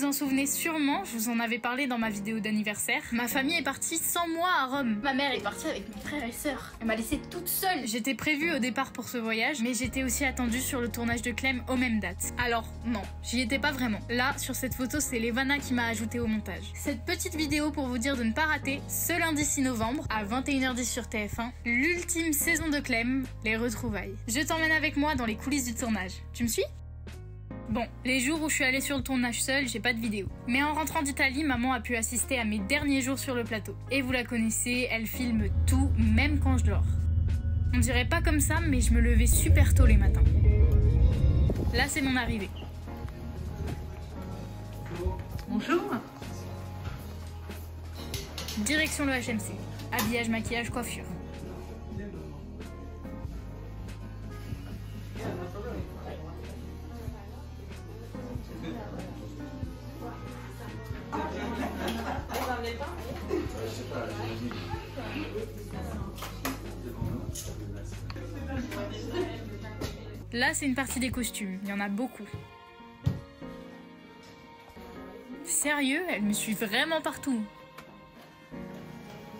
vous en souvenez sûrement, je vous en avais parlé dans ma vidéo d'anniversaire. Ma famille est partie sans moi à Rome. Ma mère est partie avec mes frères et sœurs. Elle m'a laissée toute seule. J'étais prévue au départ pour ce voyage, mais j'étais aussi attendue sur le tournage de Clem aux mêmes dates. Alors non, j'y étais pas vraiment. Là, sur cette photo, c'est Lévana qui m'a ajoutée au montage. Cette petite vidéo pour vous dire de ne pas rater, ce lundi 6 novembre à 21h10 sur TF1, l'ultime saison de Clem, les retrouvailles. Je t'emmène avec moi dans les coulisses du tournage. Tu me suis ? Bon, les jours où je suis allée sur le tournage seule, j'ai pas de vidéo. Mais en rentrant d'Italie, maman a pu assister à mes derniers jours sur le plateau. Et vous la connaissez, elle filme tout, même quand je dors. On dirait pas comme ça, mais je me levais super tôt les matins. Là, c'est mon arrivée. Bonjour. Direction le HMC. Habillage, maquillage, coiffure. Là, c'est une partie des costumes, il y en a beaucoup. Sérieux, elle me suit vraiment partout.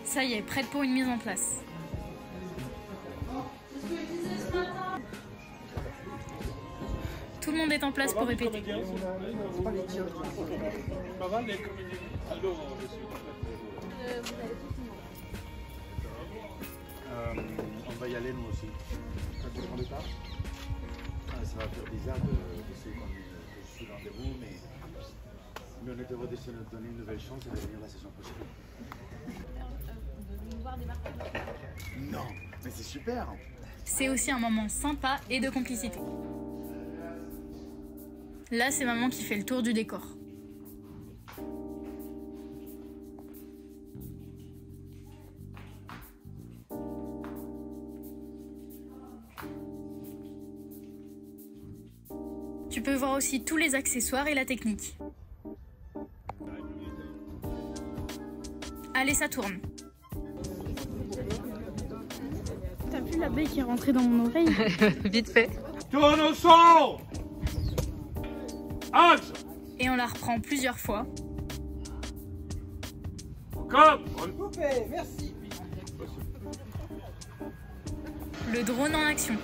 Ça y est, prête pour une mise en place. Tout le monde est en place pour répéter. On va y aller nous aussi. Ça te prend le temps ? Ça va faire bizarre de suivre le rendez-vous, mais on est heureux de se donner une nouvelle chance et de venir la saison prochaine. De nous voir débarquer. Non, mais c'est super. C'est aussi un moment sympa et de complicité. Là, c'est maman qui fait le tour du décor. Tu peux voir aussi tous les accessoires et la technique. Allez, ça tourne. T'as vu la baie qui est rentrée dans mon oreille? Vite fait. Tourne au son. Et on la reprend plusieurs fois. Encore. Coupé, merci. Le drone en action.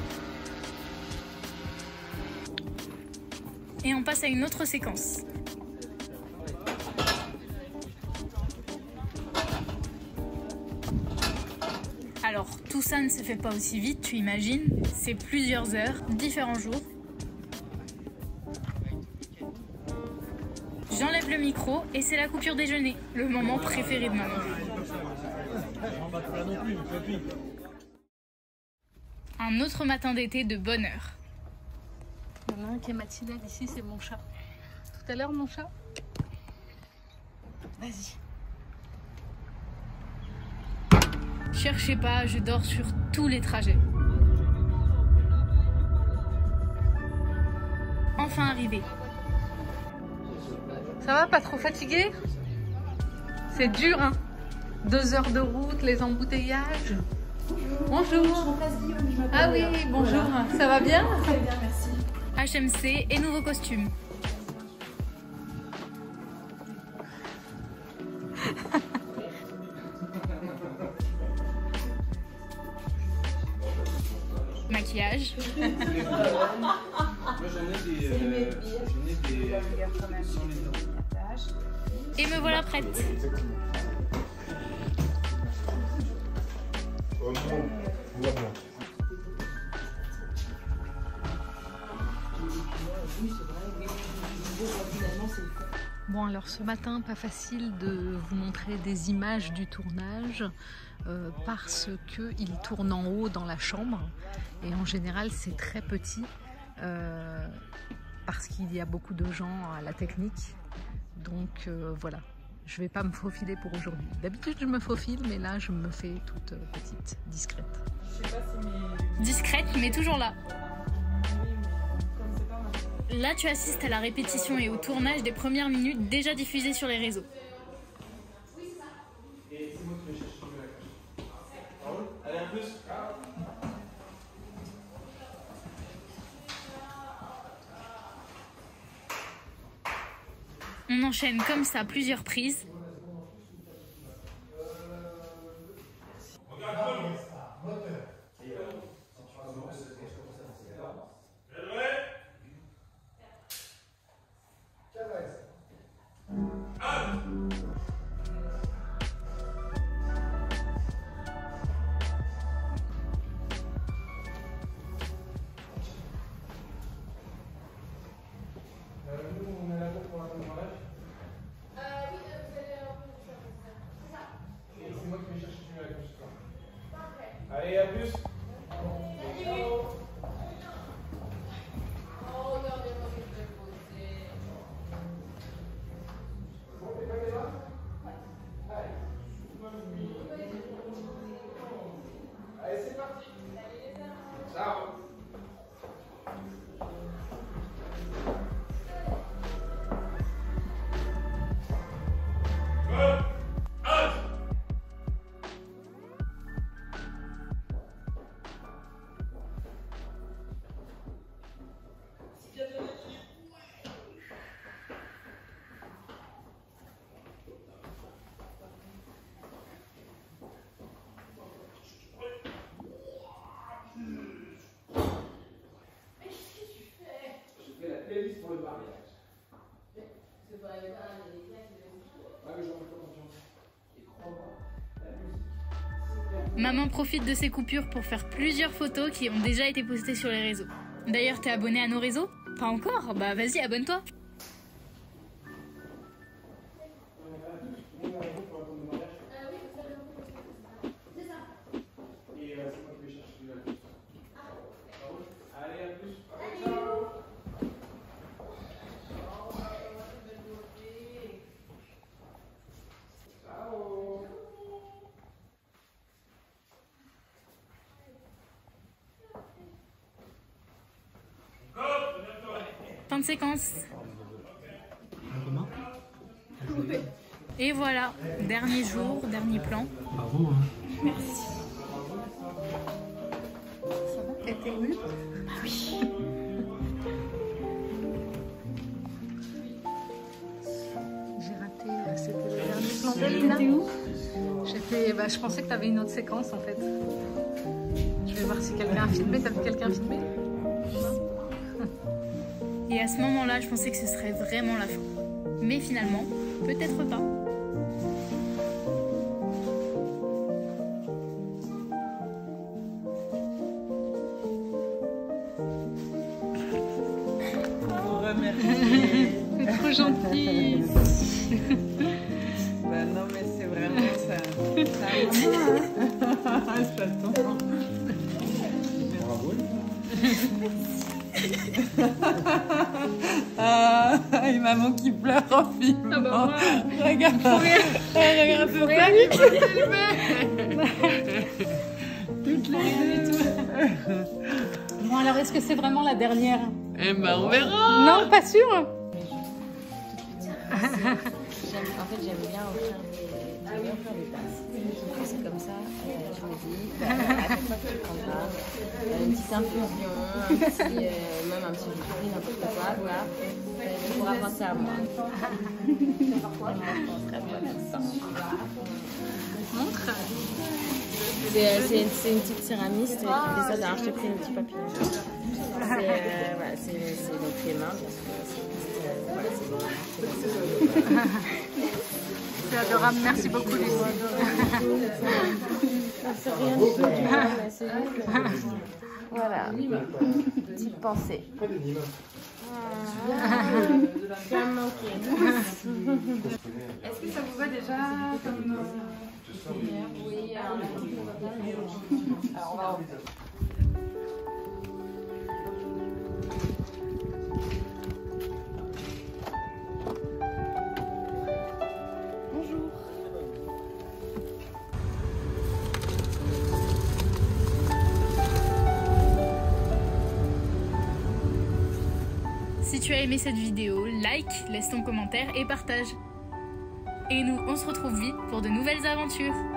Et on passe à une autre séquence. Alors, tout ça ne se fait pas aussi vite, tu imagines. C'est plusieurs heures, différents jours. J'enlève le micro et c'est la coupure déjeuner, le moment préféré de maman. Un autre matin d'été de bonne heure. Il y en a un qui est matinal ici, c'est mon chat. Tout à l'heure, mon chat. Vas-y. Cherchez pas, je dors sur tous les trajets. Enfin arrivé. Ça va, pas trop fatigué? C'est dur, hein? 2 heures de route, les embouteillages. Bonjour. Bonjour. Ah oui, bonjour. Voilà. Ça va bien? Très bien, merci. HMC et nouveaux costumes. Maquillage. Et me voilà prête. Bon, alors ce matin, pas facile de vous montrer des images du tournage parce qu'il tourne en haut dans la chambre et en général c'est très petit parce qu'il y a beaucoup de gens à la technique, donc voilà, je vais pas me faufiler pour aujourd'hui. D'habitude je me faufile, mais là je me fais toute petite, discrète. Je sais pas si mes... Discrète mais toujours là. Là, tu assistes à la répétition et au tournage des premières minutes déjà diffusées sur les réseaux. On enchaîne comme ça plusieurs prises. Allez, à plus. Allez, c'est parti. Ciao. Pour le mariage. C'est pas les mariages, les classes, les... Ah oui, j'en fais pas confiance. Et crois-moi, la musique. Maman profite de ces coupures pour faire plusieurs photos qui ont déjà été postées sur les réseaux. D'ailleurs, t'es abonné à nos réseaux? Pas encore? Bah vas-y, abonne-toi. Fin de séquence. Et voilà, dernier jour, dernier plan. Bravo. Merci. Ça va? T'as été émue? Ah oui. J'ai raté, c'était le dernier plan. T'étais où? J'étais, bah, je pensais que t'avais une autre séquence en fait. Je vais voir si quelqu'un a filmé. T'as vu quelqu'un filmer? Et à ce moment-là, je pensais que ce serait vraiment la fin. Mais finalement, peut-être pas. Oh, remercie. C'est trop gentil. Ben non, mais c'est vraiment ça. Ça va. Bravo. Et maman qui pleure en filmant. Ah bah ouais. Regarde, regarde ce panique qui s'est. Toutes les deux. Bon alors, est-ce que c'est vraiment la dernière? Eh ben on verra. Non, pas sûr. En fait, j'aime bien offrir des passes. C'est comme ça, je me dis, à chaque fois que je prends ça, une petite infusion, même un petit riz, n'importe quoi, voilà. Tu pourras penser à moi. Parfois, je très bonne à ça. Montre. C'est une petite tiramise, tu fais ça, d'ailleurs, je t'ai pris un petit papier. C'est donc les mains, parce que c'est bon. C'est adorable, merci beaucoup Lucie. Voilà, petite pensée. Est-ce que ça vous va déjà comme première? Oui, alors on va... Si tu as aimé cette vidéo, like, laisse ton commentaire et partage. Et nous, on se retrouve vite pour de nouvelles aventures.